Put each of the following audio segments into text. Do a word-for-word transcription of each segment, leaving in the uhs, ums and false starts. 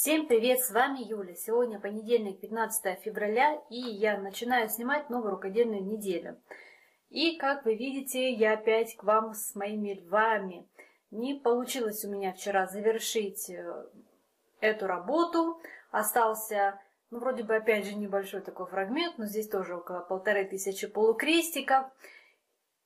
Всем привет, с вами Юля. Сегодня понедельник, пятнадцатое февраля, и я начинаю снимать новую рукодельную неделю. И, как вы видите, я опять к вам с моими львами. Не получилось у меня вчера завершить эту работу. Остался, ну, вроде бы, опять же, небольшой такой фрагмент, но здесь тоже около полторы тысячи полукрестиков.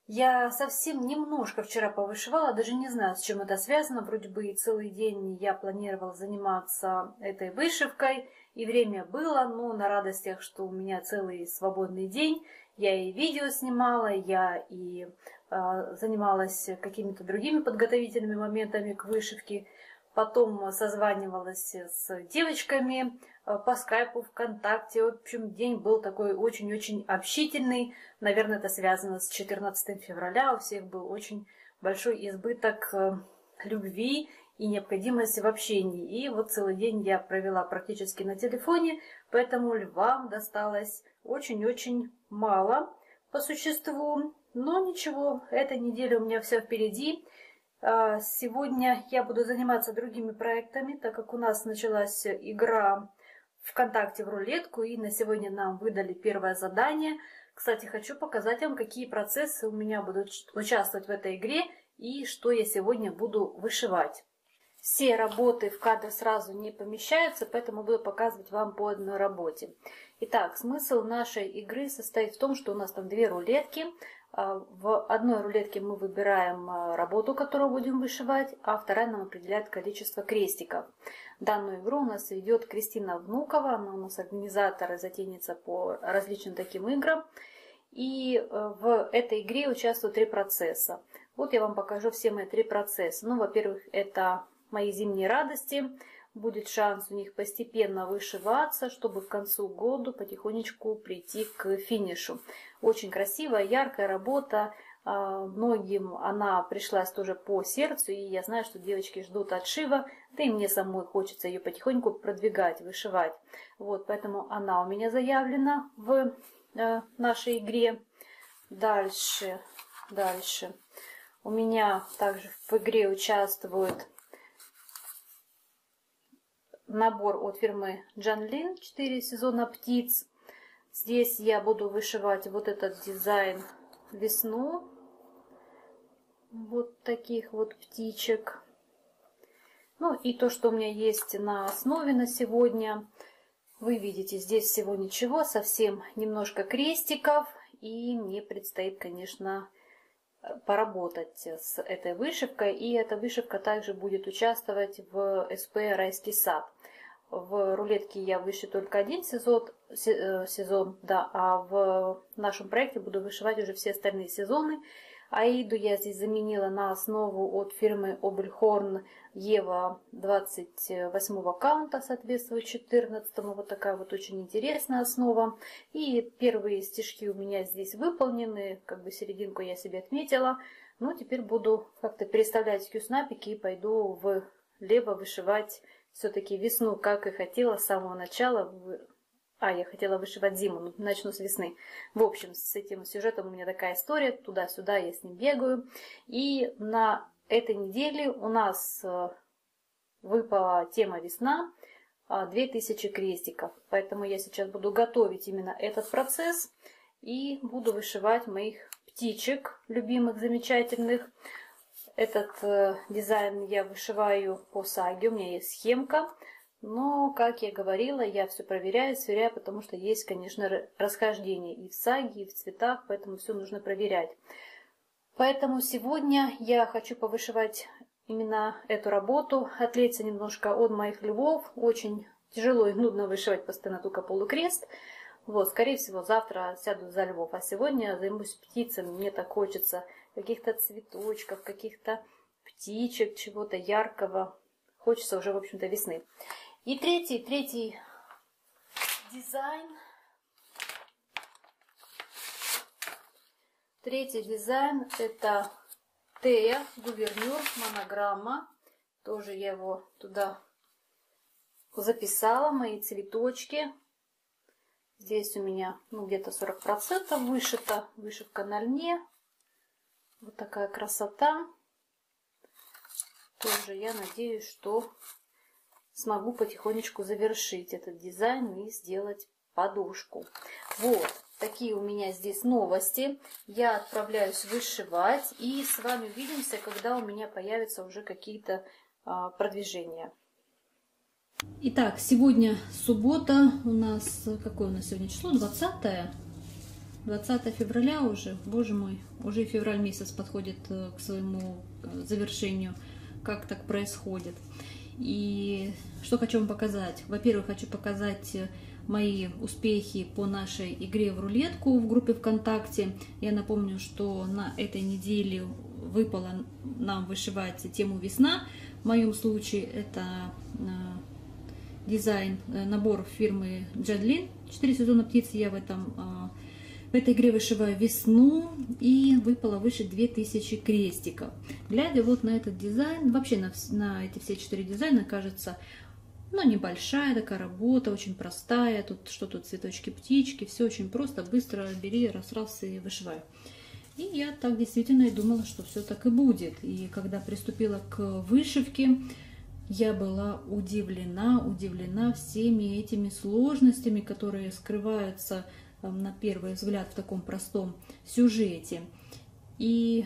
Я совсем немножко вчера повышивала, даже не знаю, с чем это связано. Вроде бы и целый день я планировала заниматься этой вышивкой, и время было, но на радостях, что у меня целый свободный день, я и видео снимала, я и э, занималась какими-то другими подготовительными моментами к вышивке. Потом созванивалась с девочками по скайпу, ВКонтакте. В общем, день был такой очень-очень общительный. Наверное, это связано с четырнадцатым февраля. У всех был очень большой избыток любви и необходимости в общении. И вот целый день я провела практически на телефоне, поэтому львам досталось очень-очень мало по существу. Но ничего, эта неделя у меня все впереди. Сегодня я буду заниматься другими проектами, так как у нас началась игра ВКонтакте в рулетку, и на сегодня нам выдали первое задание. Кстати, хочу показать вам, какие процессы у меня будут участвовать в этой игре и что я сегодня буду вышивать. Все работы в кадр сразу не помещаются, поэтому буду показывать вам по одной работе. Итак, смысл нашей игры состоит в том, что у нас там две рулетки. В одной рулетке мы выбираем работу, которую будем вышивать, а вторая нам определяет количество крестиков. Данную игру у нас ведет Кристина Внукова, она у нас организатор и затейница по различным таким играм. И в этой игре участвуют три процесса. Вот я вам покажу все мои три процесса. Ну, во-первых, это мои зимние радости. Будет шанс у них постепенно вышиваться, чтобы к концу года потихонечку прийти к финишу. Очень красивая, яркая работа. Многим она пришлась тоже по сердцу, и я знаю, что девочки ждут отшива, да и мне самой хочется ее потихоньку продвигать, вышивать. Вот, поэтому она у меня заявлена в нашей игре. Дальше, дальше. У меня также в игре участвуют набор от фирмы Джанлин, четыре сезона птиц. Здесь я буду вышивать вот этот дизайн весну. Вот таких вот птичек. Ну и то, что у меня есть на основе на сегодня. Вы видите, здесь всего ничего, совсем немножко крестиков. И мне предстоит, конечно, поработать с этой вышивкой, и эта вышивка также будет участвовать в СП «Райский сад». В рулетке я вышью только один сезон, сезон да, а в нашем проекте буду вышивать уже все остальные сезоны. Аиду я здесь заменила на основу от фирмы Обрхорн Ева двадцать восьмого каунта, соответствует четырнадцатому. Вот такая вот очень интересная основа. И первые стежки у меня здесь выполнены, как бы серединку я себе отметила. Ну, теперь буду как-то переставлять кьюснапики и пойду влево вышивать все-таки весну, как и хотела с самого начала. А, я хотела вышивать зиму, но начну с весны. В общем, с этим сюжетом у меня такая история. Туда-сюда я с ним бегаю. И на этой неделе у нас выпала тема «Весна», две тысячи крестиков. Поэтому я сейчас буду готовить именно этот процесс. И буду вышивать моих птичек, любимых, замечательных. Этот дизайн я вышиваю по саге. У меня есть схемка. Но, как я говорила, я все проверяю, сверяю, потому что есть, конечно, расхождение и в саге, и в цветах, поэтому все нужно проверять. Поэтому сегодня я хочу повышивать именно эту работу, отвлечься немножко от моих львов. Очень тяжело и нудно вышивать постоянно только полукрест. Вот, скорее всего, завтра сяду за львов, а сегодня займусь птицами. Мне так хочется каких-то цветочков, каких-то птичек, чего-то яркого. Хочется уже, в общем-то, весны. И третий, третий дизайн, третий дизайн это Тея, гувернер, монограмма, тоже я его туда записала, мои цветочки, здесь у меня ну, где-то сорок процентов вышита, вышивка на льне, вот такая красота, тоже я надеюсь, что смогу потихонечку завершить этот дизайн и сделать подушку. Вот такие у меня здесь новости. Я отправляюсь вышивать и с вами увидимся, когда у меня появятся уже какие-то а, продвижения. Итак, сегодня суббота, у нас, какое у нас сегодня число? двадцатое февраля уже, боже мой, уже февраль месяц подходит к своему завершению, как так происходит. И что хочу вам показать? Во-первых, хочу показать мои успехи по нашей игре в рулетку в группе ВКонтакте. Я напомню, что на этой неделе выпало нам вышивать тему «Весна». В моем случае это дизайн, набор фирмы Джанлин. Четыре сезона птицы. Я в, этом, в этой игре вышиваю весну. И выпало выше две тысячи крестиков. Глядя вот на этот дизайн, вообще на, на эти все четыре дизайна, кажется, ну, небольшая такая работа, очень простая. Тут что тут, цветочки, птички. Все очень просто, быстро бери, раз-раз и вышивай. И я так действительно и думала, что все так и будет. И когда приступила к вышивке, я была удивлена, удивлена всеми этими сложностями, которые скрываются на первый взгляд в таком простом сюжете. И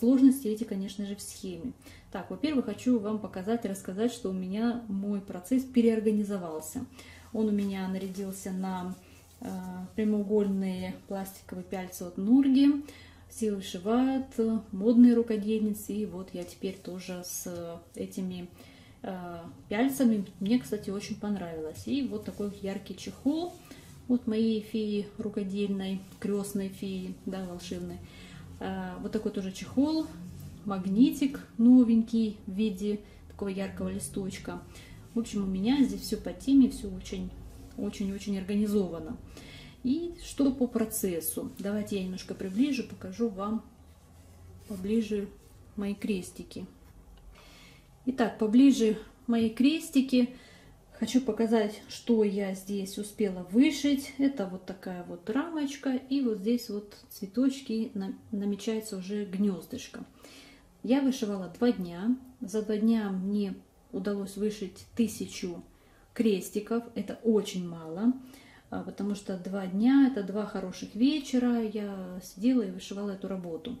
сложности эти, конечно же, в схеме. Так, во-первых, хочу вам показать и рассказать, что у меня мой процесс переорганизовался. Он у меня нарядился на прямоугольные пластиковые пяльцы от Нурги. Все вышивают, модные рукодельницы. И вот я теперь тоже с этими э, пяльцами. Мне, кстати, очень понравилось. И вот такой яркий чехол от моей феи рукодельной, крестной феи, да, волшебной. Э, вот такой тоже чехол, магнитик новенький в виде такого яркого листочка. В общем, у меня здесь все по теме, все очень-очень-очень организовано. И что по процессу? Давайте я немножко приближу, покажу вам поближе мои крестики. Итак, поближе мои крестики. Хочу показать, что я здесь успела вышить. Это вот такая вот рамочка. И вот здесь вот цветочки, намечается уже гнездышко. Я вышивала два дня. За два дня мне удалось вышить тысячу крестиков. Это очень мало. Потому что два дня, это два хороших вечера, я сидела и вышивала эту работу.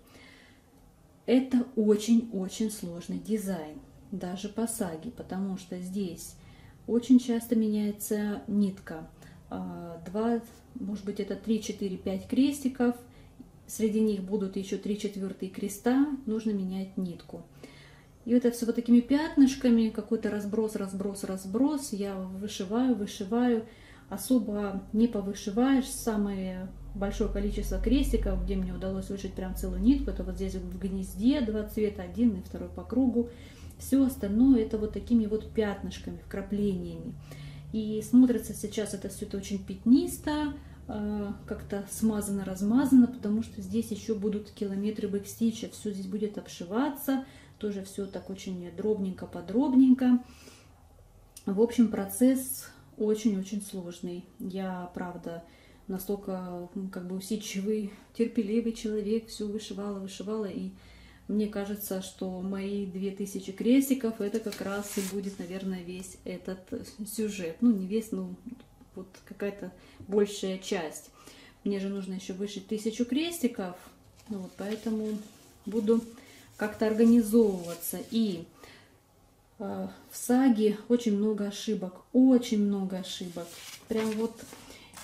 Это очень-очень сложный дизайн, даже по саге, потому что здесь очень часто меняется нитка. Два, может быть, это три, четыре, пять крестиков, среди них будут еще три четвертые креста, нужно менять нитку. И это все вот такими пятнышками, какой-то разброс, разброс, разброс, я вышиваю, вышиваю. Особо не повышиваешь. Самое большое количество крестиков, где мне удалось вышить прям целую нитку, это вот здесь в гнезде два цвета, один и второй по кругу. Все остальное это вот такими вот пятнышками, вкраплениями. И смотрится сейчас это все это очень пятнисто, как-то смазано, размазано, потому что здесь еще будут километры бэкстича. Все здесь будет обшиваться, тоже все так очень дробненько, подробненько. В общем, процесс очень-очень сложный. Я, правда, настолько как бы усидчивый, терпеливый человек, все вышивала, вышивала. И мне кажется, что мои две тысячи крестиков это как раз и будет, наверное, весь этот сюжет. Ну, не весь, но вот какая-то большая часть. Мне же нужно еще вышить тысячу крестиков. Ну, вот поэтому буду как-то организовываться. И в саге очень много ошибок, очень много ошибок. Прям вот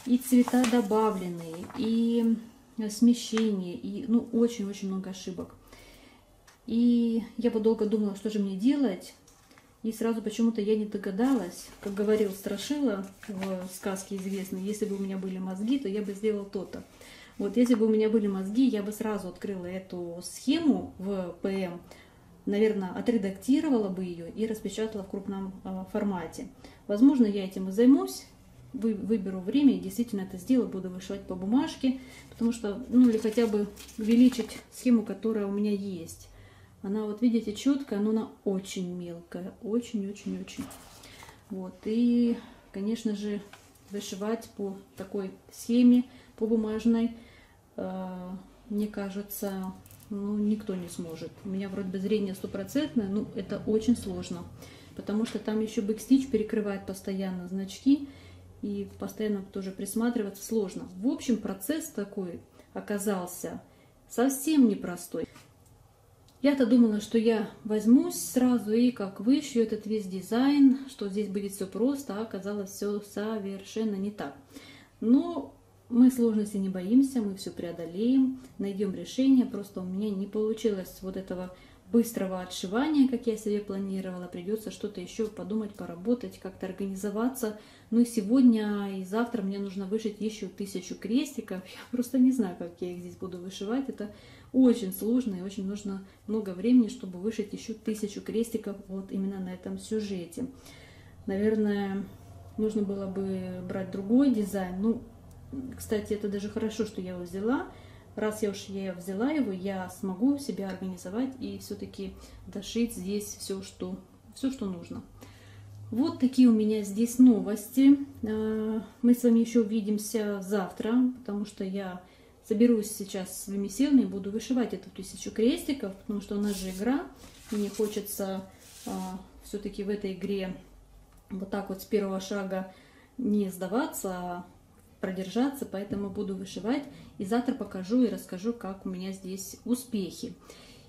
и цвета добавленные, и смещение, и ну очень-очень много ошибок. И я подолго думала, что же мне делать, и сразу почему-то я не догадалась, как говорил Страшила в сказке известной, если бы у меня были мозги, то я бы сделала то-то. Вот если бы у меня были мозги, я бы сразу открыла эту схему в ПМ, наверное, отредактировала бы ее и распечатала в крупном формате. Возможно, я этим и займусь, выберу время и действительно это сделаю, буду вышивать по бумажке, потому что, ну или хотя бы увеличить схему, которая у меня есть. Она вот, видите, четкая, но она очень мелкая, очень-очень-очень. Вот, и, конечно же, вышивать по такой схеме, по бумажной, мне кажется, ну, никто не сможет. У меня вроде бы зрение стопроцентное, но это очень сложно. потому что там еще бэкстич перекрывает постоянно значки, и постоянно тоже присматриваться сложно. В общем, процесс такой оказался совсем непростой. Я-то думала, что я возьмусь сразу и как вышью этот весь дизайн, что здесь будет все просто, а оказалось все совершенно не так. Но мы сложности не боимся, мы все преодолеем, найдем решение. Просто у меня не получилось вот этого быстрого отшивания, как я себе планировала. Придется что-то еще подумать, поработать, как-то организоваться. Ну и сегодня, и завтра мне нужно вышить еще тысячу крестиков. Я просто не знаю, как я их здесь буду вышивать. Это очень сложно и очень нужно много времени, чтобы вышить еще тысячу крестиков вот именно на этом сюжете. Наверное, нужно было бы брать другой дизайн. Ну, кстати, это даже хорошо, что я его взяла. Раз я уж я взяла его, я смогу себя организовать и все-таки дошить здесь все, что, все, что нужно. Вот такие у меня здесь новости. Мы с вами еще увидимся завтра, потому что я соберусь сейчас с вимиселами и буду вышивать эту тысячу крестиков, потому что у нас же игра. Мне хочется все-таки в этой игре вот так вот с первого шага не сдаваться, а продержаться, поэтому буду вышивать, и завтра покажу и расскажу, как у меня здесь успехи.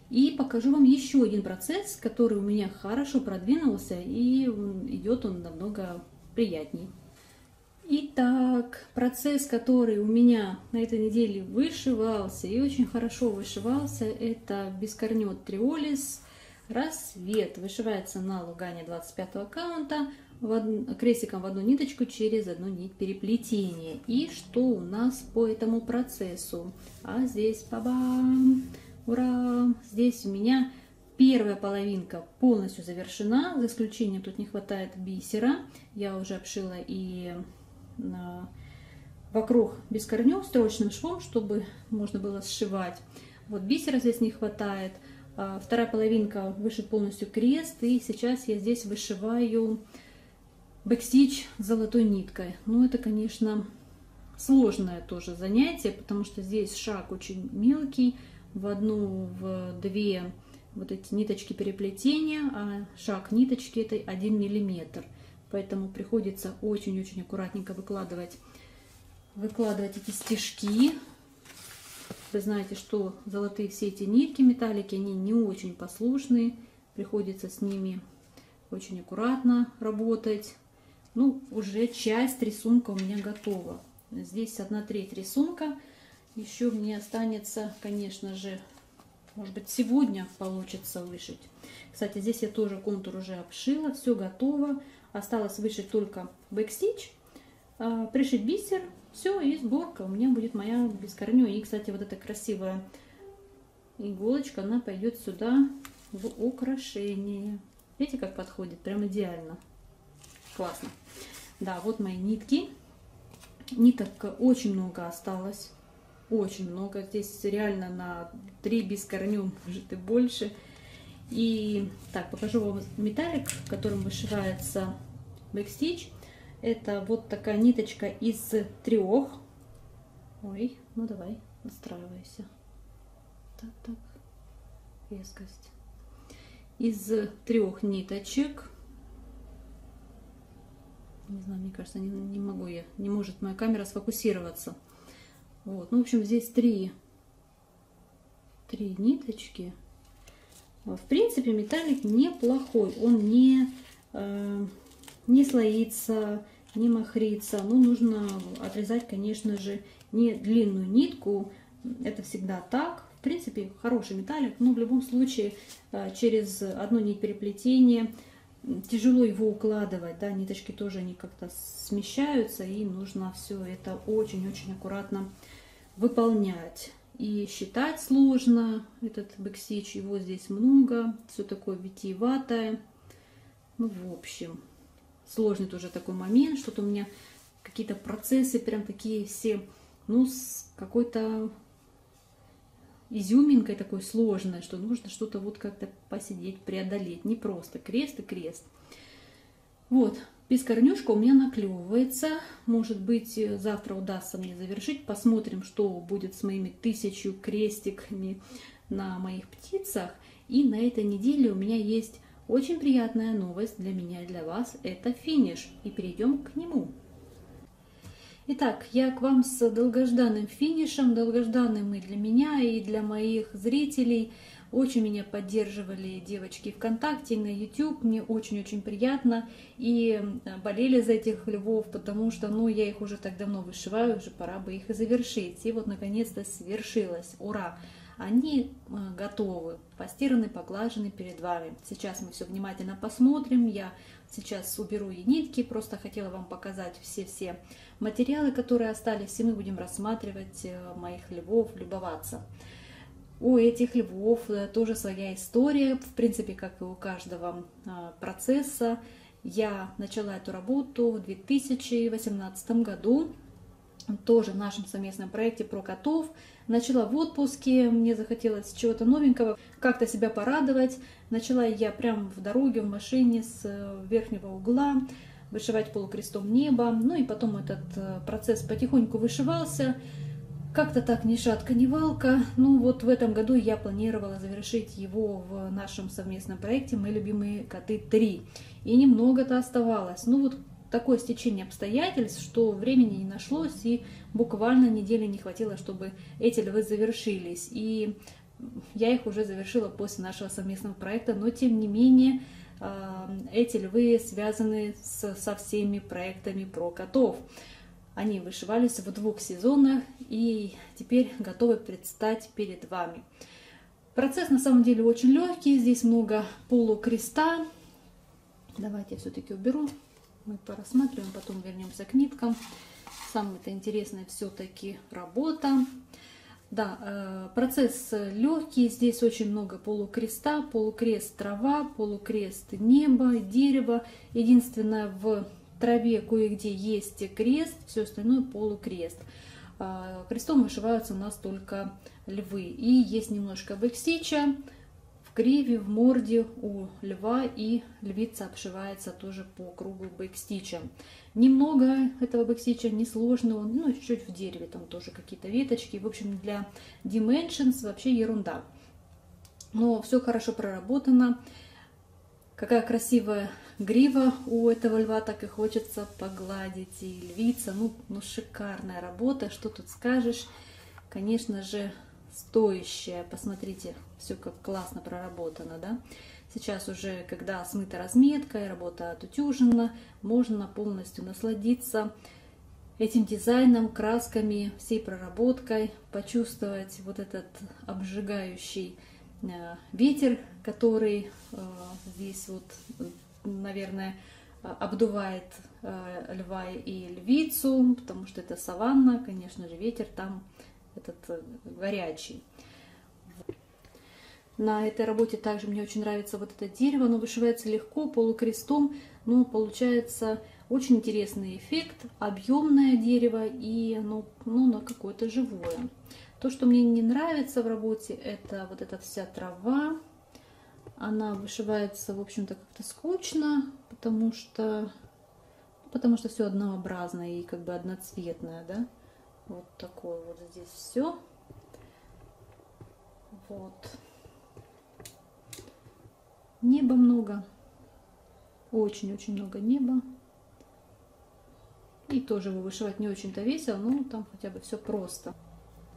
И покажу вам еще один процесс, который у меня хорошо продвинулся, и идет он намного приятней. Итак, процесс, который у меня на этой неделе вышивался, и очень хорошо вышивался, это бескорнет Риолис «Рассвет». Вышивается на лугане двадцать пятого аккаунта, В од... крестиком в одну ниточку через одну нить переплетения. И что у нас по этому процессу? А здесь ба-бам! Ура! Здесь у меня первая половинка полностью завершена, за исключением тут не хватает бисера. Я уже обшила и вокруг бескорню строчным швом, чтобы можно было сшивать. Вот бисера здесь не хватает. Вторая половинка вышит полностью крест, и сейчас я здесь вышиваю бэкстич золотой ниткой. Ну, это, конечно, сложное тоже занятие, потому что здесь шаг очень мелкий. В одну, в две вот эти ниточки переплетения, а шаг ниточки это один миллиметр. Поэтому приходится очень-очень аккуратненько выкладывать, выкладывать эти стежки. Вы знаете, что золотые все эти нитки, металлики, они не очень послушные. Приходится с ними очень аккуратно работать. Ну, уже часть рисунка у меня готова. Здесь одна треть рисунка. Еще мне останется, конечно же, может быть, сегодня получится вышить. Кстати, здесь я тоже контур уже обшила, все готово. Осталось вышить только бэкстич, пришить бисер, все, и сборка. У меня будет моя бескорню. И, кстати, вот эта красивая иголочка, она пойдет сюда в украшение. Видите, как подходит? Прям идеально. Классно. Да, вот мои нитки. Ниток очень много осталось. Очень много. Здесь реально на три бескорню, может и больше. И так, покажу вам металлик, которым вышивается бэкстич. Это вот такая ниточка из трех. Ой, ну давай, настраивайся. Так, так. Резкость. Из трех ниточек. Не знаю, мне кажется, не, не могу я. Не может моя камера сфокусироваться. Вот. Ну, в общем, здесь три, три ниточки. В принципе, металлик неплохой. Он не, э, не слоится, не махрится. Но нужно отрезать, конечно же, не длинную нитку. Это всегда так. В принципе, хороший металлик, но в любом случае через одну нить переплетения тяжело его укладывать, да, ниточки тоже они как-то смещаются, и нужно все это очень-очень аккуратно выполнять. И считать сложно этот бэкстич, его здесь много, все такое витиеватое. Ну, в общем, сложный тоже такой момент, что-то у меня какие-то процессы прям такие все, ну, с какой-то изюминкой такой сложной, что нужно что-то вот как-то посидеть, преодолеть. Не просто крест и крест. Вот, бескорнюшка у меня наклевывается. Может быть, завтра удастся мне завершить. Посмотрим, что будет с моими тысячу крестиками на моих птицах. И на этой неделе у меня есть Очень приятная новость для меня и для вас – это финиш, и перейдем к нему. Итак, я к вам с долгожданным финишем, долгожданным и для меня, и для моих зрителей. Очень меня поддерживали девочки ВКонтакте, на YouTube, мне очень-очень приятно, и болели за этих львов, потому что, ну, я их уже так давно вышиваю, уже пора бы их и завершить. И вот, наконец-то, свершилось, ура! Они готовы, постираны, поглажены перед вами. Сейчас мы все внимательно посмотрим. Я сейчас уберу и нитки, просто хотела вам показать все-все материалы, которые остались, и мы будем рассматривать моих львов, любоваться. У этих львов тоже своя история, в принципе, как и у каждого процесса. Я начала эту работу в две тысячи восемнадцатом году, тоже в нашем совместном проекте про котов. Начала в отпуске, мне захотелось чего-то новенького, как-то себя порадовать. Начала я прям в дороге, в машине, с верхнего угла вышивать полукрестом неба. Ну и потом этот процесс потихоньку вышивался. Как-то так ни шатка, ни валка. Ну вот в этом году я планировала завершить его в нашем совместном проекте «Мои любимые коты три». И немного-то оставалось. Ну вот такое стечение обстоятельств, что времени не нашлось, и буквально недели не хватило, чтобы эти львы завершились. И я их уже завершила после нашего совместного проекта, но тем не менее эти львы связаны с, со всеми проектами про котов. Они вышивались в двух сезонах и теперь готовы предстать перед вами. Процесс на самом деле очень легкий, здесь много полукреста. Давайте я все-таки уберу. Мы порассматриваем, потом вернемся к ниткам. Самое-то интересное все-таки работа. Да, процесс легкий. Здесь очень много полукреста. Полукрест трава, полукрест небо, дерево. Единственное, в траве кое-где есть крест, все остальное полукрест. Крестом вышиваются у нас только львы. И есть немножко бэкстича в гриве, в морде у льва, и львица обшивается тоже по кругу бэкстичем. Немного этого бэкстича, несложного, ну, чуть-чуть в дереве, там тоже какие-то веточки. В общем, для Dimensions вообще ерунда. Но все хорошо проработано. Какая красивая грива у этого льва, так и хочется погладить. И львица, ну, ну шикарная работа, что тут скажешь. Конечно же, стоящая. Посмотрите, все как классно проработано, да? Сейчас уже, когда смыта разметка и работа отутюжена, можно полностью насладиться этим дизайном, красками, всей проработкой, почувствовать вот этот обжигающий ветер, который здесь вот, наверное, обдувает льва и львицу, потому что это саванна, конечно же, ветер там этот горячий. На этой работе также мне очень нравится вот это дерево, оно вышивается легко, полукрестом, но получается очень интересный эффект, объемное дерево, и оно, ну, на какое-то живое. То, что мне не нравится в работе, это вот эта вся трава, она вышивается, в общем-то, как-то скучно, потому что, потому что все однообразное и как бы одноцветное, да. Вот такое вот здесь все. Вот. Неба много. Очень-очень много неба. И тоже его вышивать не очень-то весело, но там хотя бы все просто.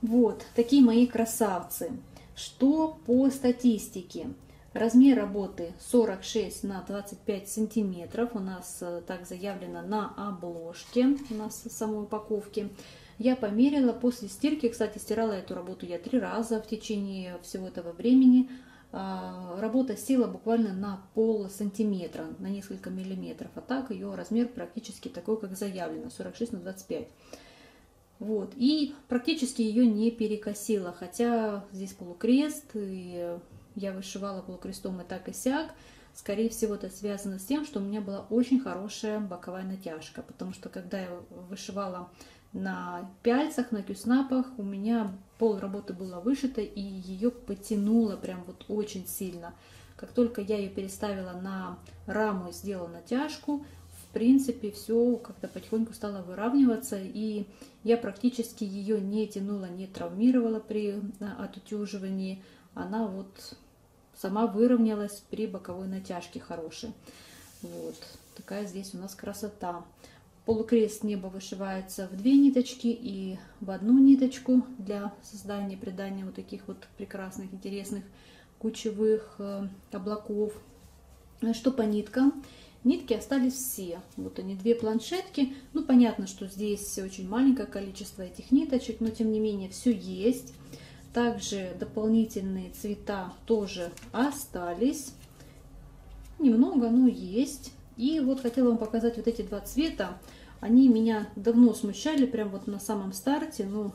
Вот такие мои красавцы. Что по статистике? Размер работы сорок шесть на двадцать пять сантиметров. У нас так заявлено на обложке, у нас в самой упаковке. Я померила после стирки, кстати, стирала эту работу я три раза в течение всего этого времени. Работа села буквально на пол сантиметра, на несколько миллиметров, а так ее размер практически такой, как заявлено, сорок шесть на двадцать пять. Вот, и практически ее не перекосила, хотя здесь полукрест, и я вышивала полукрестом и так и сяк. Скорее всего, это связано с тем, что у меня была очень хорошая боковая натяжка, потому что когда я вышивала на пяльцах, на кюснапах, у меня пол работы было вышито, и ее потянуло прям вот очень сильно. Как только я ее переставила на раму и сделала натяжку, в принципе, все как-то потихоньку стало выравниваться, и я практически ее не тянула, не травмировала при отутюживании. Она вот сама выровнялась при боковой натяжке хорошей. Вот такая здесь у нас красота. Полукрест неба вышивается в две ниточки и в одну ниточку для создания, придания вот таких вот прекрасных, интересных кучевых облаков. Что по ниткам? Нитки остались все. Вот они, две планшетки. Ну, понятно, что здесь очень маленькое количество этих ниточек, но тем не менее все есть. Также дополнительные цвета тоже остались. Немного, но есть. И вот хотела вам показать вот эти два цвета. Они меня давно смущали, прям вот на самом старте. Ну,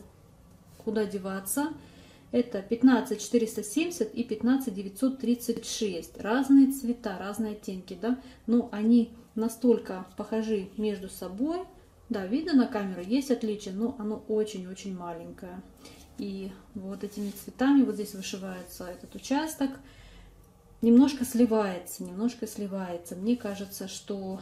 куда деваться? Это пятнадцать четыреста семьдесят и пятнадцать девятьсот тридцать шесть. Разные цвета, разные оттенки, да? Но они настолько похожи между собой. Да, видно на камеру, есть отличие, но оно очень-очень маленькое. И вот этими цветами вот здесь вышивается этот участок. Немножко сливается, немножко сливается. Мне кажется, что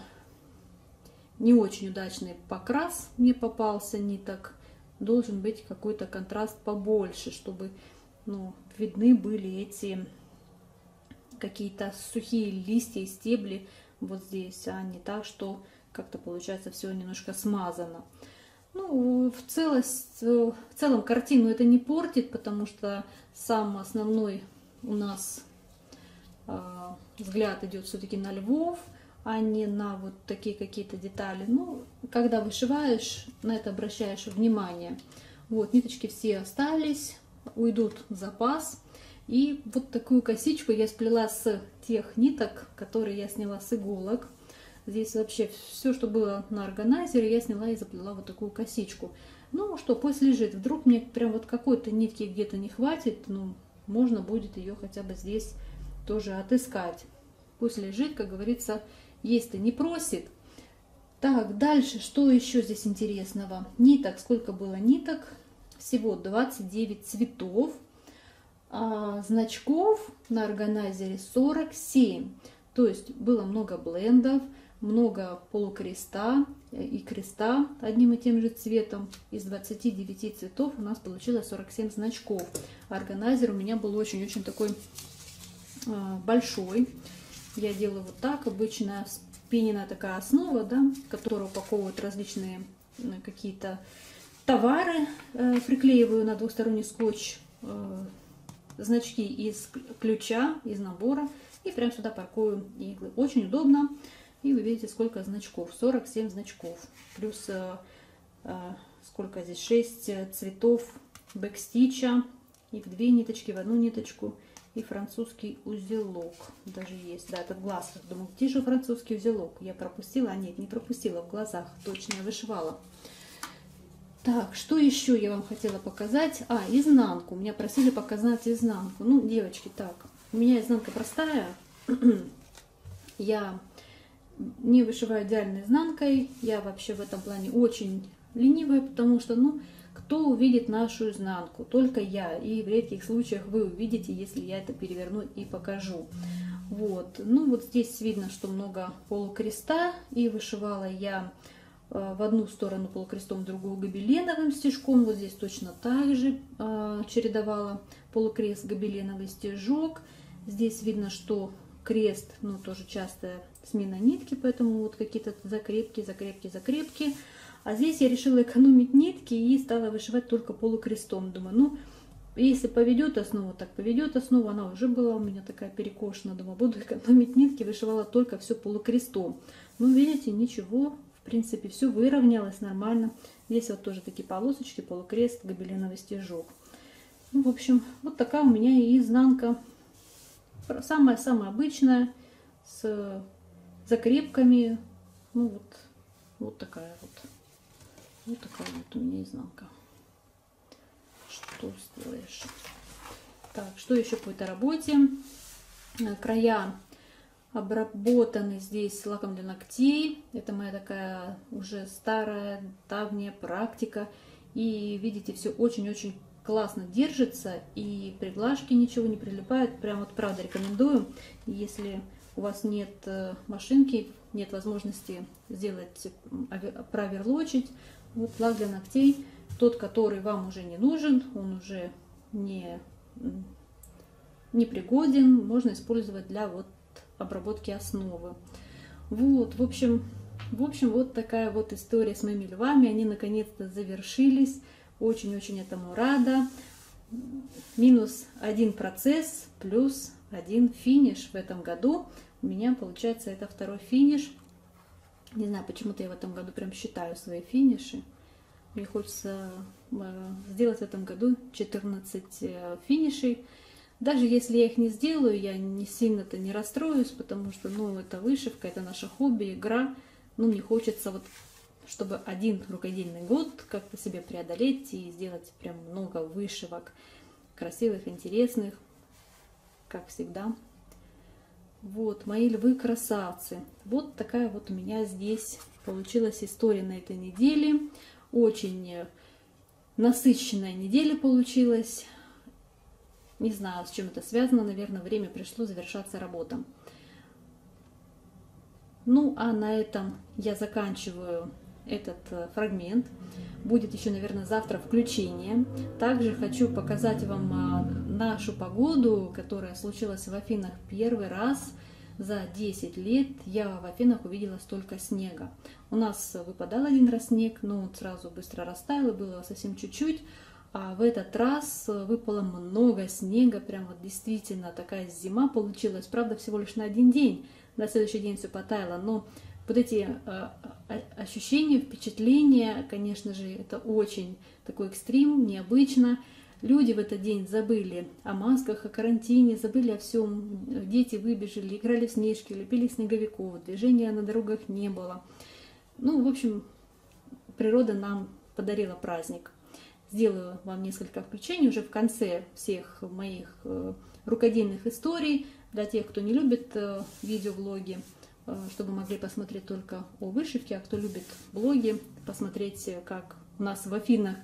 не очень удачный покрас мне попался ниток. Должен быть какой-то контраст побольше, чтобы, ну, видны были эти какие-то сухие листья и стебли вот здесь, а не так, что как-то получается все немножко смазано. Ну, в, целость, в целом картину это не портит, потому что сам основной у нас э, взгляд идет все-таки на львов, а не на вот такие какие-то детали. Ну, когда вышиваешь, на это обращаешь внимание. Вот, ниточки все остались, уйдут в запас. И вот такую косичку я сплела с тех ниток, которые я сняла с иголок. Здесь вообще все, что было на органайзере, я сняла и заплела вот такую косичку. Ну что, пусть лежит. Вдруг мне прям вот какой-то нитки где-то не хватит, ну, можно будет ее хотя бы здесь тоже отыскать. Пусть лежит, как говорится, есть-то не просит. Так, дальше, что еще здесь интересного? Ниток, сколько было ниток? Всего двадцать девять цветов. А значков на органайзере сорок семь. То есть было много блендов, много полукреста и креста одним и тем же цветом. Из двадцати девяти цветов у нас получилось сорок семь значков. Органайзер у меня был очень-очень такой большой. Я делаю вот так, обычно спиненная такая основа, да, которую упаковывают различные какие-то товары. Приклеиваю на двухсторонний скотч значки из ключа, из набора. И прям сюда паркую иглы. Очень удобно. И вы видите, сколько значков. сорок семь значков. Плюс э, э, сколько здесь? шесть цветов бэкстича. И в две ниточки, в одну ниточку. И французский узелок даже есть. Да, это в глаз. Думаю, где же французский узелок? Я пропустила? А нет, не пропустила. В глазах. Точно я вышивала. Так, что еще я вам хотела показать? А, изнанку. Меня просили показать изнанку. Ну, девочки, так. У меня изнанка простая, я не вышиваю идеальной изнанкой, я вообще в этом плане очень ленивая, потому что, ну, кто увидит нашу изнанку? Только я, и в редких случаях вы увидите, если я это переверну и покажу. Вот, ну вот здесь видно, что много полукреста, и вышивала я в одну сторону полукрестом, в другую гобеленовым стежком. Вот здесь точно так же чередовала полукрест, гобеленовый стежок. Здесь видно, что крест, ну, тоже частая смена нитки, поэтому вот какие-то закрепки, закрепки, закрепки. А здесь я решила экономить нитки и стала вышивать только полукрестом. Думаю, ну, если поведет основу, так поведет основу. Она уже была у меня такая перекошена. Думаю, буду экономить нитки, вышивала только все полукрестом. Ну, видите, ничего, в принципе, все выровнялось нормально. Здесь вот тоже такие полосочки, полукрест, гобеленовый стежок. Ну, в общем, вот такая у меня и изнанка. Самая-самая обычная, с закрепками. Ну вот, вот такая вот. Вот такая вот у меня изнанка. Что сделаешь? Так, что еще по этой работе? Края обработаны здесь лаком для ногтей. Это моя такая уже старая, давняя практика. И видите, все очень-очень классно держится, и приглажки ничего не прилипают. Прям вот правда рекомендую, если у вас нет машинки, нет возможности сделать, проверлочить. Вот лак для ногтей, тот, который вам уже не нужен, он уже не непригоден, можно использовать для вот обработки основы. Вот, в общем, в общем, вот такая вот история с моими львами. Они наконец-то завершились. Очень-очень этому рада. Минус один процесс, плюс один финиш в этом году. У меня получается это второй финиш. Не знаю, почему-то я в этом году прям считаю свои финиши. Мне хочется сделать в этом году четырнадцать финишей. Даже если я их не сделаю, я не сильно-то не расстроюсь, потому что, ну, это вышивка, это наше хобби, игра. Ну, мне хочется вот, чтобы один рукодельный год как-то себе преодолеть и сделать прям много вышивок красивых, интересных, как всегда. Вот, мои львы красавцы. Вот такая вот у меня здесь получилась история на этой неделе. Очень насыщенная неделя получилась. Не знаю, с чем это связано. Наверное, время пришло завершаться работам. Ну, а на этом я заканчиваю этот фрагмент. Будет еще, наверное, завтра включение. Также хочу показать вам нашу погоду, которая случилась в Афинах первый раз за десять лет. Я в Афинах увидела столько снега. У нас выпадал один раз снег, но он сразу быстро растаял, было совсем чуть-чуть. А в этот раз выпало много снега, прям вот действительно такая зима получилась. Правда, всего лишь на один день. На следующий день все потаяло, но вот эти ощущения, впечатления, конечно же, это очень такой экстрим, необычно. Люди в этот день забыли о масках, о карантине, забыли о всем. Дети выбежали, играли в снежки, лепили снеговиков, движения на дорогах не было. Ну, в общем, природа нам подарила праздник. Сделаю вам несколько включений уже в конце всех моих рукодельных историй. Для тех, кто не любит видеоблоги, чтобы могли посмотреть только о вышивке, а кто любит блоги, посмотреть, как у нас в Афинах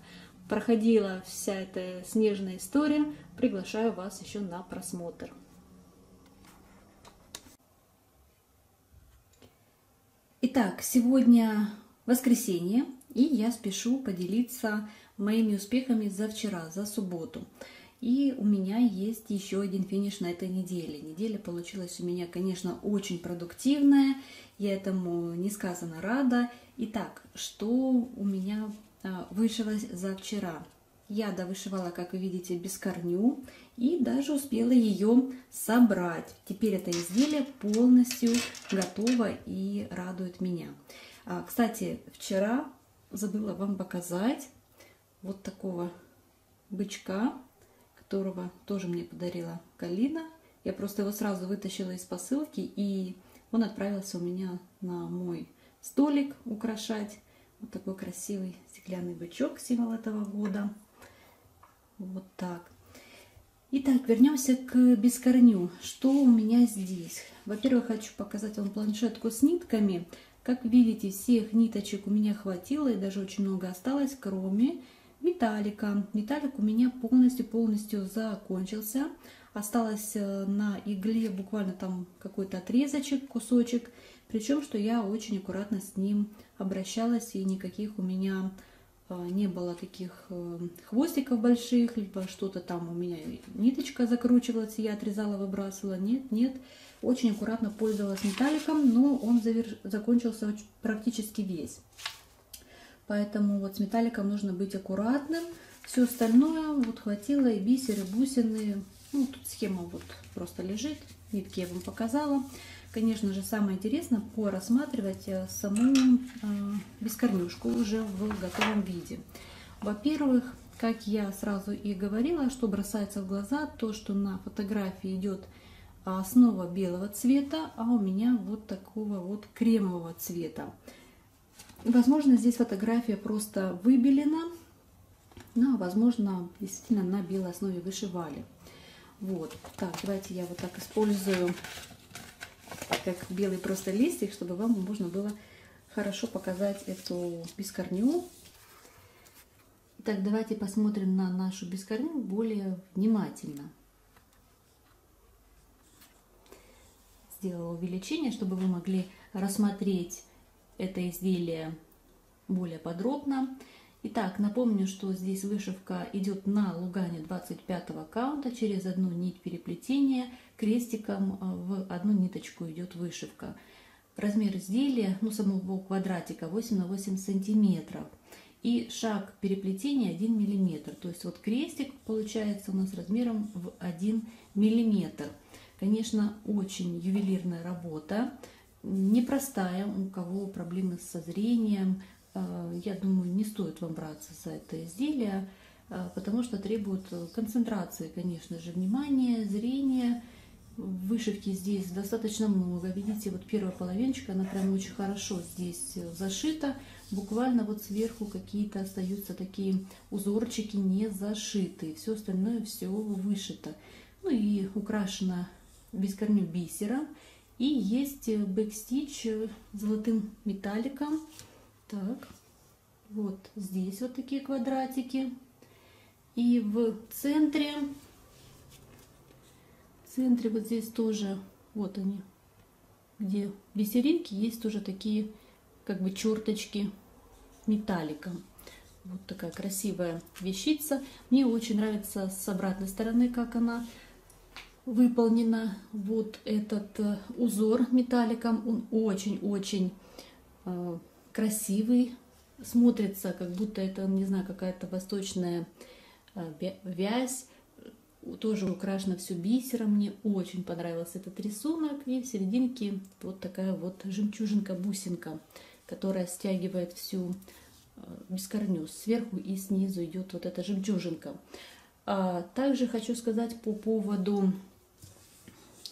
проходила вся эта снежная история, приглашаю вас еще на просмотр. Итак, сегодня воскресенье, и я спешу поделиться моими успехами за вчера, за субботу. И у меня есть еще один финиш на этой неделе. Неделя получилась у меня, конечно, очень продуктивная. Я этому несказанно рада. Итак, что у меня вышилось за вчера? Я довышивала, как вы видите, без корню. И даже успела ее собрать. Теперь это изделие полностью готово и радует меня. Кстати, вчера забыла вам показать вот такого бычка, которого тоже мне подарила Галина. Я просто его сразу вытащила из посылки, и он отправился у меня на мой столик украшать. Вот такой красивый стеклянный бычок, символ этого года. Вот так. Итак, вернемся к бескорню. Что у меня здесь? Во-первых, хочу показать вам планшетку с нитками. Как видите, всех ниточек у меня хватило, и даже очень много осталось, кроме металлика. Металлик у меня полностью-полностью закончился. Осталось на игле буквально там какой-то отрезочек, кусочек. Причем, что я очень аккуратно с ним обращалась, и никаких у меня не было таких хвостиков больших, либо что-то там у меня ниточка закручивалась, и я отрезала, выбрасывала. Нет, нет. Очень аккуратно пользовалась металликом, но он заверш... закончился практически весь. Поэтому вот с металликом нужно быть аккуратным. Все остальное вот хватило, и бисеры, бусины. Ну, тут схема вот просто лежит. Нитки я вам показала. Конечно же, самое интересное порассматривать саму э, бескорнюшку уже в готовом виде. Во-первых, как я сразу и говорила, что бросается в глаза, то, что на фотографии идет основа белого цвета, а у меня вот такого вот кремового цвета. Возможно, здесь фотография просто выбелена, но, возможно, действительно на белой основе вышивали. Вот. Так, давайте я вот так использую, как белый просто листик, чтобы вам можно было хорошо показать эту бескорню. Итак, давайте посмотрим на нашу бескорню более внимательно. Сделала увеличение, чтобы вы могли рассмотреть это изделие более подробно. Итак, напомню, что здесь вышивка идет на лугане двадцать пятого каунта, через одну нить переплетения, крестиком в одну ниточку идет вышивка. Размер изделия, ну, самого квадратика восемь на восемь сантиметров. И шаг переплетения один миллиметр. То есть вот крестик получается у нас размером в один миллиметр. Конечно, очень ювелирная работа, непростая, у кого проблемы со зрением. Я думаю, не стоит вам браться за это изделие, потому что требует концентрации, конечно же, внимания, зрения. Вышивки здесь достаточно много. Видите, вот первая половиночка, она прям очень хорошо здесь зашита. Буквально вот сверху какие-то остаются такие узорчики не зашитые. Все остальное все вышито. Ну и украшено без корню бисером. И есть бэкстич золотым металликом. Так, вот здесь вот такие квадратики. И в центре, в центре вот здесь тоже, вот они, где бисеринки, есть тоже такие как бы черточки металликом. Вот такая красивая вещица. Мне очень нравится с обратной стороны, как она выполнена. Вот этот узор металликом, он очень-очень красивый, смотрится, как будто это, не знаю, какая-то восточная вязь, тоже украшено все бисером. Мне очень понравился этот рисунок, и в серединке вот такая вот жемчужинка-бусинка, которая стягивает всю бескорню, сверху и снизу идет вот эта жемчужинка. А также хочу сказать по поводу,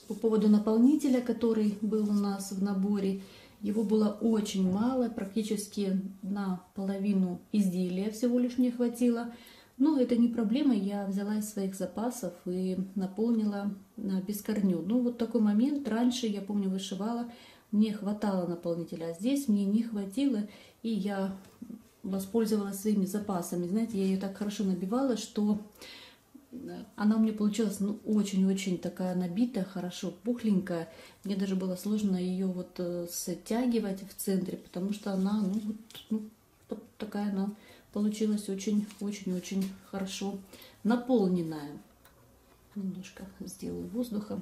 по поводу наполнителя, который был у нас в наборе. Его было очень мало, практически на половину изделия всего лишь мне хватило. Но это не проблема, я взяла из своих запасов и наполнила на бескорню. Ну вот такой момент, раньше, я помню, вышивала, мне хватало наполнителя, а здесь мне не хватило, и я воспользовалась своими запасами. Знаете, я ее так хорошо набивала, что она у меня получилась, ну, очень-очень такая набитая, хорошо пухленькая. Мне даже было сложно ее вот стягивать в центре, потому что она, ну, вот, ну, вот такая она получилась, очень-очень-очень хорошо наполненная. Немножко сделаю воздуха.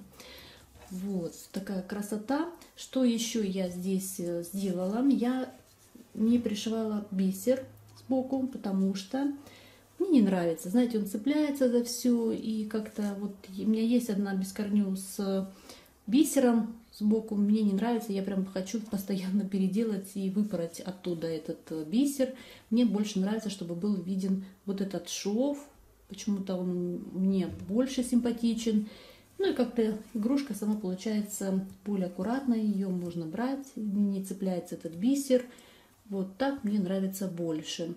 Вот такая красота. Что еще я здесь сделала? Я не пришивала бисер сбоку, потому что мне не нравится, знаете, он цепляется за все, и как-то вот у меня есть одна бескорню с бисером сбоку, мне не нравится, я прям хочу постоянно переделать и выпороть оттуда этот бисер. Мне больше нравится, чтобы был виден вот этот шов, почему-то он мне больше симпатичен. Ну и как-то игрушка сама получается более аккуратная, ее можно брать, не цепляется этот бисер, вот так мне нравится больше.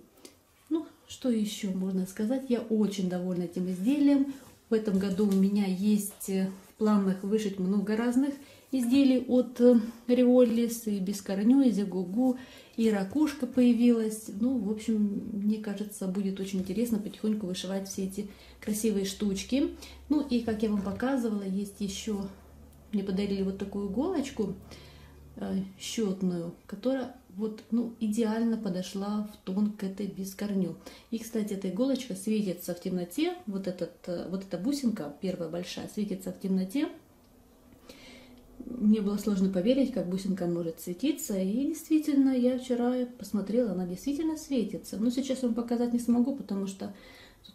Ну, что еще можно сказать? Я очень довольна этим изделием. В этом году у меня есть в планах вышить много разных изделий от Риолис, и бескорню, и зигугу, и ракушка появилась. Ну, в общем, мне кажется, будет очень интересно потихоньку вышивать все эти красивые штучки. Ну, и, как я вам показывала, есть еще... Мне подарили вот такую иголочку счетную, которая вот, ну, идеально подошла в тон к этой бескорню. И, кстати, эта иголочка светится в темноте, вот, этот, вот эта бусинка, первая большая, светится в темноте. Мне было сложно поверить, как бусинка может светиться, и действительно, я вчера посмотрела, она действительно светится. Но сейчас вам показать не смогу, потому что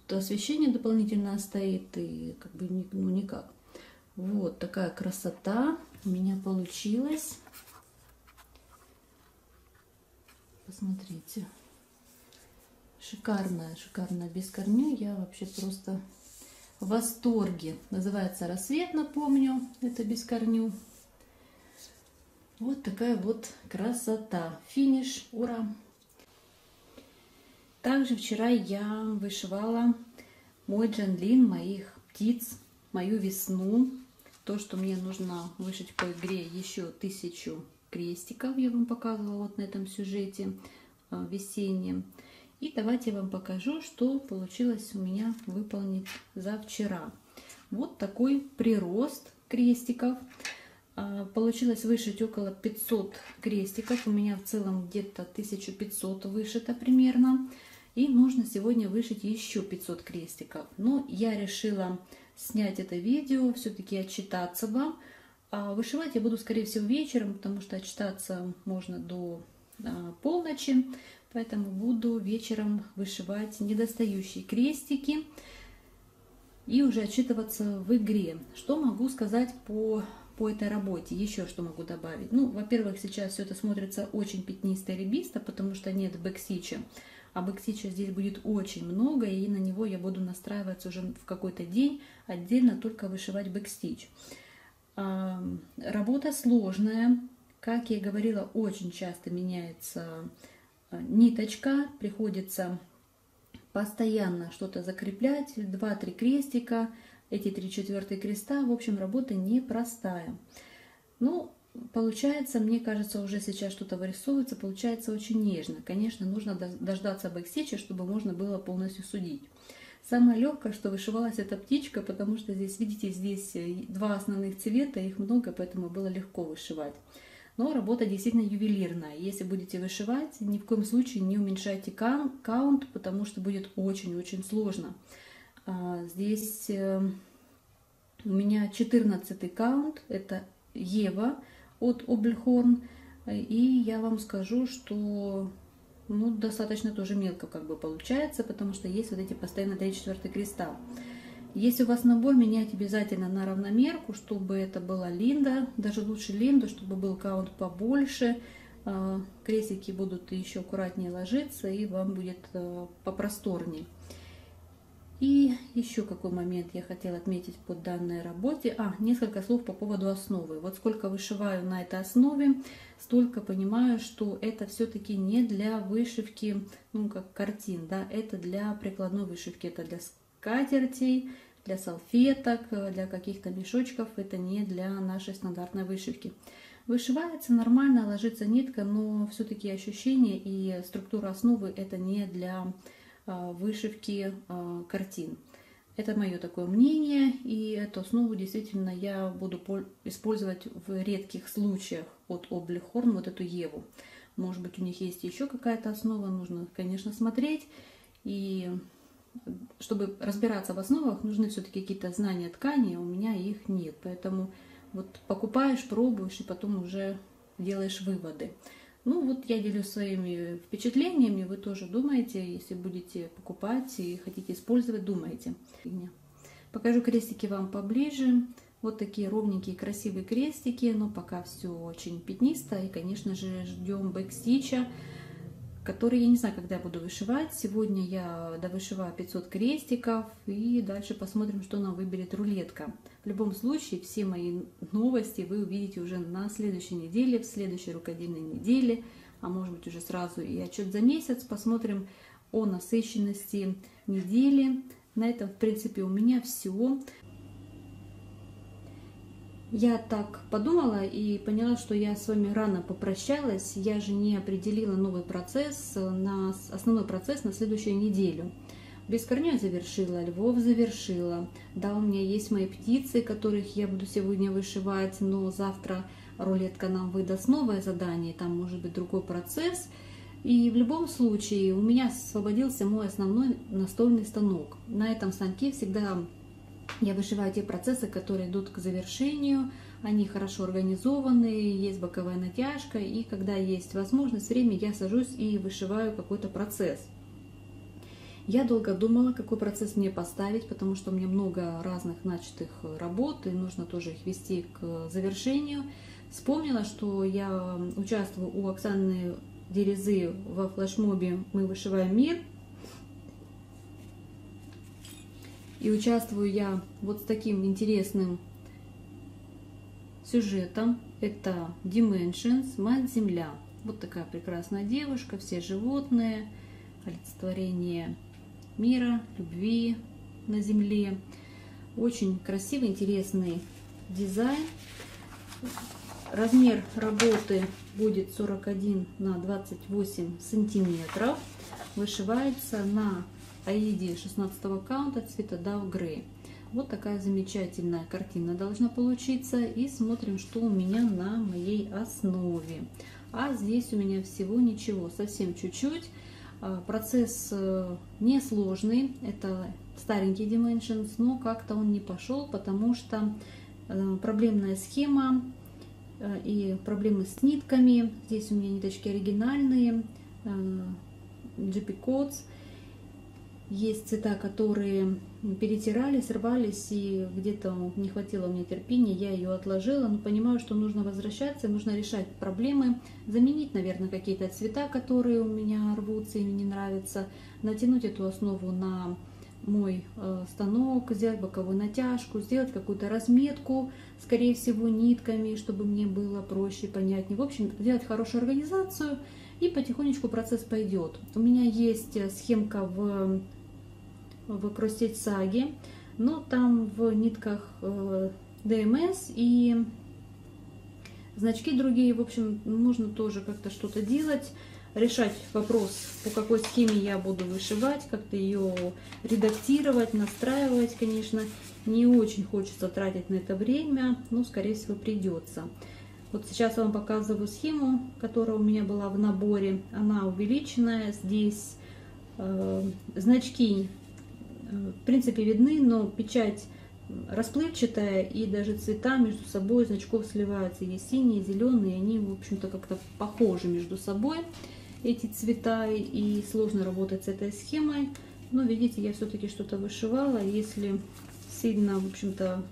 тут освещение дополнительно стоит, и как бы, ну, никак. Вот такая красота у меня получилась. Посмотрите, шикарная, шикарная бескорню, я вообще просто в восторге. Называется «Рассвет», напомню, это бескорню. Вот такая вот красота, финиш, ура! Также вчера я вышивала мой Джанлин, моих птиц, мою весну. То, что мне нужно вышить по игре еще тысячу крестиков, я вам показывала вот на этом сюжете весеннем. И давайте я вам покажу, что получилось у меня выполнить за вчера. Вот такой прирост крестиков. Получилось вышить около пятисот крестиков. У меня в целом где-то тысяча пятьсот вышито примерно. И нужно сегодня вышить еще пятьсот крестиков. Но я решила снять это видео, все-таки отчитаться вам. А вышивать я буду, скорее всего, вечером, потому что отчитаться можно до а, полночи. Поэтому буду вечером вышивать недостающие крестики и уже отчитываться в игре. Что могу сказать по, по этой работе? Еще что могу добавить? Ну, во-первых, сейчас все это смотрится очень пятнисто и ребисто, потому что нет бэкстича. А бэкстича здесь будет очень много, и на него я буду настраиваться уже в какой-то день, отдельно только вышивать бэкстич. Работа сложная. Как я и говорила, очень часто меняется ниточка, приходится постоянно что-то закреплять, два-три крестика, эти три четвертые креста. В общем, работа непростая. Ну, получается, мне кажется, уже сейчас что-то вырисовывается, получается очень нежно. Конечно, нужно дождаться бэкстича, чтобы можно было полностью судить. Самое легкое, что вышивалась эта птичка, потому что здесь, видите, здесь два основных цвета, их много, поэтому было легко вышивать. Но работа действительно ювелирная. Если будете вышивать, ни в коем случае не уменьшайте каунт, потому что будет очень-очень сложно. Здесь у меня четырнадцатый каунт, это Ева от Обрхорн. И я вам скажу, что ну, достаточно тоже мелко как бы получается, потому что есть вот эти постоянно три-четыре креста. Если у вас набор, меняйте обязательно на равномерку, чтобы это была линда, даже лучше линду, чтобы был каунт побольше. Крестики будут еще аккуратнее ложиться, и вам будет попросторней. И еще какой момент я хотела отметить по данной работе. А, несколько слов по поводу основы. Вот сколько вышиваю на этой основе, столько понимаю, что это все-таки не для вышивки, ну, как картин, да, это для прикладной вышивки, это для скатертей, для салфеток, для каких-то мешочков, это не для нашей стандартной вышивки. Вышивается нормально, ложится нитка, но все-таки ощущение и структура основы это не для вышивки э, картин. Это мое такое мнение, и эту основу действительно я буду использовать в редких случаях от Обрхорн, вот эту Еву. Может быть, у них есть еще какая-то основа, нужно, конечно, смотреть. И чтобы разбираться в основах, нужны все-таки какие-то знания ткани, а у меня их нет. Поэтому вот покупаешь, пробуешь, и потом уже делаешь выводы. Ну вот я делюсь своими впечатлениями, вы тоже думаете, если будете покупать и хотите использовать, думайте. Покажу крестики вам поближе. Вот такие ровненькие красивые крестики, но пока все очень пятнисто. И, конечно же, ждем бэкстича, который я не знаю, когда я буду вышивать. Сегодня я довышиваю пятьсот крестиков, и дальше посмотрим, что нам выберет рулетка. В любом случае, все мои новости вы увидите уже на следующей неделе, в следующей рукодельной неделе, а может быть уже сразу и отчет за месяц. Посмотрим о насыщенности недели. На этом, в принципе, у меня все. Я так подумала и поняла, что я с вами рано попрощалась. Я же не определила новый процесс, на основной процесс на следующую неделю. Бескорню завершила, львов завершила. Да, у меня есть мои птицы, которых я буду сегодня вышивать, но завтра рулетка нам выдаст новое задание, там может быть другой процесс. И в любом случае у меня освободился мой основной настольный станок. На этом станке всегда... Я вышиваю те процессы, которые идут к завершению, они хорошо организованы, есть боковая натяжка, и когда есть возможность, время, я сажусь и вышиваю какой-то процесс. Я долго думала, какой процесс мне поставить, потому что у меня много разных начатых работ, и нужно тоже их вести к завершению. Вспомнила, что я участвую у Оксаны Дерезы во флешмобе «Мы вышиваем мир». И участвую я вот с таким интересным сюжетом. Это Dimensions, мать Земля. Вот такая прекрасная девушка, все животные, олицетворение мира, любви на Земле. Очень красивый, интересный дизайн. Размер работы будет сорок один на двадцать восемь сантиметров. Вышивается на аиде шестнадцатого каунта цвета Дау Грей. Вот такая замечательная картина должна получиться. И смотрим, что у меня на моей основе. А здесь у меня всего ничего, совсем чуть-чуть. Процесс несложный, это старенький Dimensions, но как-то он не пошел, потому что проблемная схема и проблемы с нитками. Здесь у меня ниточки оригинальные, джей пи Coats. Есть цвета, которые перетирались, рвались, и где-то не хватило у меня терпения, я ее отложила. Но понимаю, что нужно возвращаться, нужно решать проблемы, заменить, наверное, какие-то цвета, которые у меня рвутся и мне не нравятся, натянуть эту основу на мой станок, взять боковую натяжку, сделать какую-то разметку, скорее всего, нитками, чтобы мне было проще, понятнее. В общем, делать хорошую организацию, и потихонечку процесс пойдет. У меня есть схемка в... в кросстеч саги, но там в нитках ди эм эс и значки другие. В общем, нужно тоже как-то что-то делать, решать вопрос, по какой схеме я буду вышивать, как-то ее редактировать, настраивать. Конечно, не очень хочется тратить на это время, но, скорее всего, придется. Вот сейчас я вам показываю схему, которая у меня была в наборе. Она увеличенная, здесь э, значки в принципе видны, но печать расплывчатая, и даже цвета между собой значков сливаются. Есть синие, зеленые, они, в общем-то, как-то похожи между собой, эти цвета, и сложно работать с этой схемой. Но, видите, я все-таки что-то вышивала. Если сильно, в общем-то,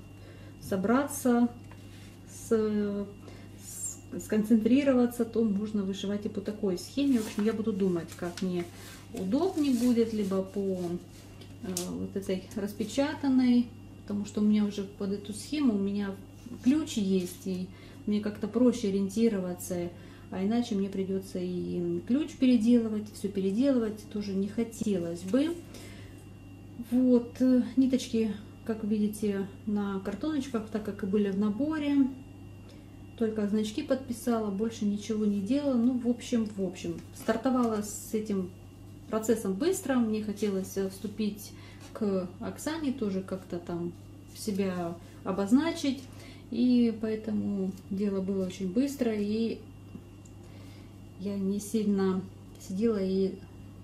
собраться, с, с, сконцентрироваться, то можно вышивать и по такой схеме. В общем, я буду думать, как мне удобнее будет, либо по вот этой распечатанной, потому что у меня уже под эту схему у меня ключ есть, и мне как-то проще ориентироваться, а иначе мне придется и ключ переделывать, все переделывать, тоже не хотелось бы. Вот, ниточки, как видите, на картоночках, так как и были в наборе, только значки подписала, больше ничего не делала. Ну, в общем, в общем, стартовала с этим процессом быстро, мне хотелось вступить к Оксане, тоже как-то там себя обозначить, и поэтому дело было очень быстро, и я не сильно сидела и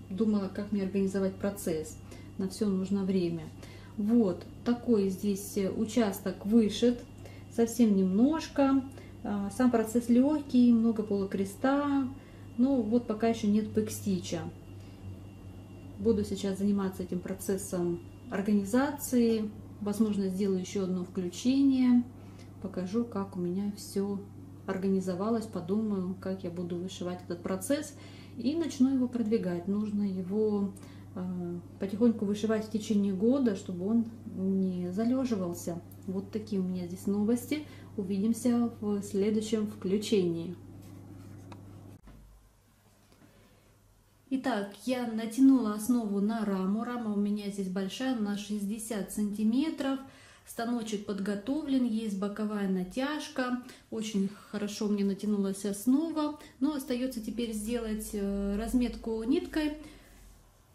думала, как мне организовать процесс, на все нужно время. Вот такой здесь участок вышит, совсем немножко, сам процесс легкий, много полукреста, но вот пока еще нет бэкстича. Буду сейчас заниматься этим процессом организации. Возможно, сделаю еще одно включение. Покажу, как у меня все организовалось. Подумаю, как я буду вышивать этот процесс. И начну его продвигать. Нужно его э, потихоньку вышивать в течение года, чтобы он не залеживался. Вот такие у меня здесь новости. Увидимся в следующем включении. Итак, я натянула основу на раму. Рама у меня здесь большая, на шестьдесят сантиметров. Станочек подготовлен, есть боковая натяжка. Очень хорошо мне натянулась основа. Но остается теперь сделать разметку ниткой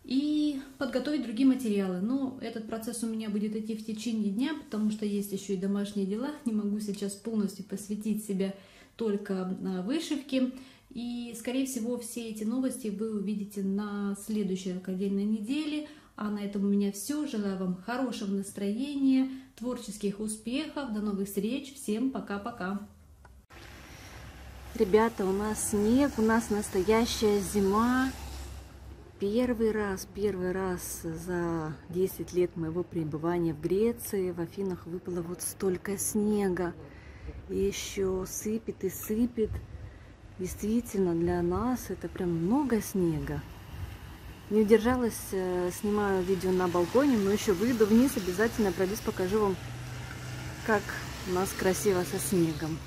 и подготовить другие материалы. Но этот процесс у меня будет идти в течение дня, потому что есть еще и домашние дела. Не могу сейчас полностью посвятить себя только вышивке. И, скорее всего, все эти новости вы увидите на следующей рукодельной неделе. А на этом у меня все. Желаю вам хорошего настроения, творческих успехов. До новых встреч. Всем пока-пока. Ребята, у нас снег, у нас настоящая зима. Первый раз, первый раз за десять лет моего пребывания в Греции, в Афинах, выпало вот столько снега. И еще сыпет и сыпет. Действительно, для нас это прям много снега. Не удержалась, снимаю видео на балконе, но еще выйду вниз, обязательно пройдусь, покажу вам, как у нас красиво со снегом.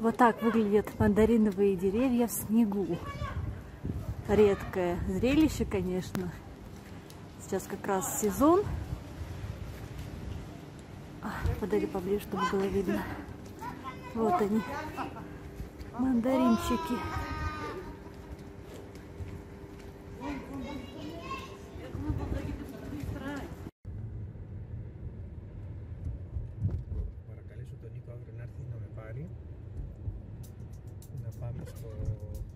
Вот так выглядят мандариновые деревья в снегу. Редкое зрелище, конечно. Сейчас как раз сезон. Подали поближе, чтобы было видно. Вот они, мандаринчики. Para que les utilice para ganar dinero, para ir, para